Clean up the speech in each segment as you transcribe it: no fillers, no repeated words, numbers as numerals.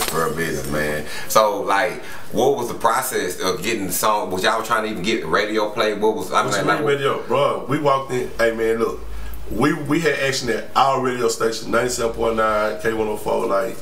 Spur business, man. So, like, what was the process of getting the song? Was y'all trying to even get radio play? What was, I mean, like, radio? Bro, we walked in, hey man, look, we had action at our radio station, 97.9, K104, like,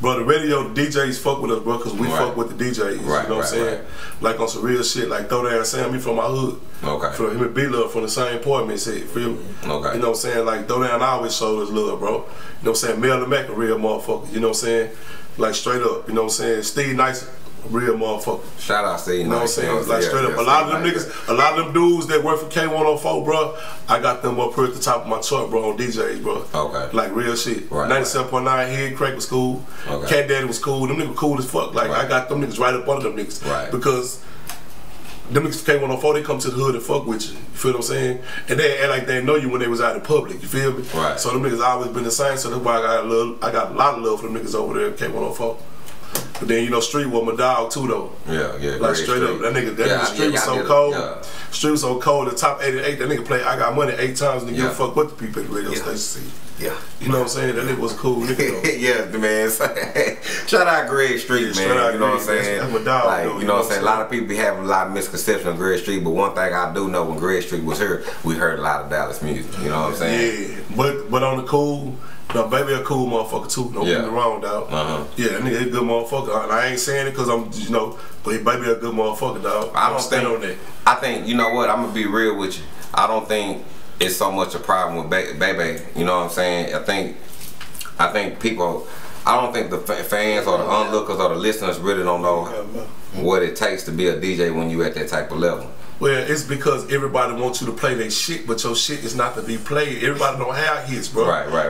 bro, the radio DJs fuck with us, bro, because we fuck with the DJs, you know what I'm saying? Like, on some real shit, like, Throwdown Sam, he from my hood. Okay. From him and B-Love, from the same apartment, said, feel me? Okay. You know what I'm saying? Like, Throwdown always showed us love, bro. You know what I'm saying? Merlin Mac, a real motherfucker, you know what I'm saying? Like, straight up, you know what I'm saying? Steve Nice, real motherfucker. Shout out Steve Nice. You know what I'm saying? Like, straight up. A lot of them niggas, a lot of them dudes that work for K104, bro, I got them up here at the top of my chart, bro, on DJs, bro. Okay. Like, real shit. Right. 97.9, Head Crack was cool. Okay. Cat Daddy was cool. Them niggas cool as fuck. Like, I got them niggas right up under them niggas. Right. Because them niggas K104, they come to the hood and fuck with you. You feel what I'm saying? And they act like they know you when they was out in public. You feel me? Right. So them niggas always been the same. So that's why I got a lot of love for them niggas over there at K104. But then, you know, Street was my dog too, though. Yeah, yeah. Like, straight up. That nigga, Street was so cold. Street was so cold. The top 88, that nigga played I Got Money 8 times and didn't give a fuck what the people at the radio station see. Yeah. You know what I'm saying? That nigga was cool nigga, though. Yeah, the man. Shout out Greg Street, man. You know what I'm saying? I'm a dog, like, you know what I'm saying? A lot of people be having a lot of misconceptions of Greg Street, but one thing I do know, when Greg Street was here, we heard a lot of Dallas music. You know what I'm saying? Yeah. But on the cool, no, baby a cool motherfucker too. Don't get me wrong, dog. Yeah, that nigga a good motherfucker. And I ain't saying it because I'm, you know, but baby a good motherfucker, dog. I don't stand on that. I think, you know what, I'm going to be real with you. I don't think it's so much a problem with baby. You know what I'm saying? I think people, I don't think the fans or the onlookers or the listeners really don't know what it takes to be a DJ when you at that type of level. Well, it's because everybody wants you to play their shit, but your shit is not to be played. Everybody don't have hits, bro. Right.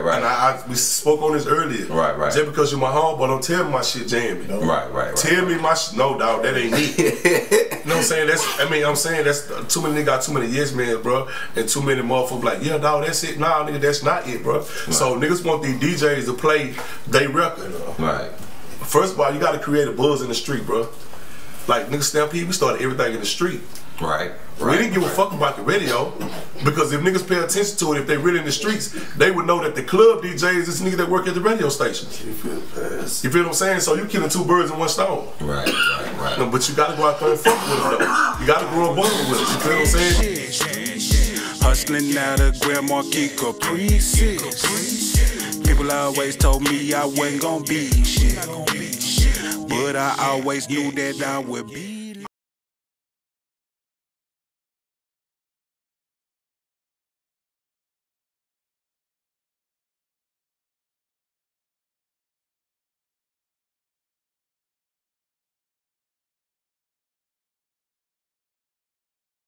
And we spoke on this earlier. Right. Just because you're my homeboy, don't tell me my shit jamming, though. Right. Tell me my shit. No, dog, that ain't me. You know what I'm saying? I'm saying that's too many niggas got too many yes men, bro, and too many motherfuckers like, yeah, dog, that's it. Nah, nigga, that's not it, bro. Right. So niggas want these DJs to play their record. Right. First of all, you got to create a buzz in the street, bro. Like, nigga, Stampede, we started everything in the street. Right. We didn't give a fuck about the radio, because if niggas pay attention to it, if they really in the streets, they would know that the club DJs is niggas that work at the radio stations. You feel what I'm saying? So you killing two birds in one stone. Right. No, but you gotta go out there and fuck with them, though. You gotta grow a bundle with them. You feel what I'm saying? Hustling out of Grand Marquis Caprice. People always told me I wasn't gonna be shit, but I always knew that I would be.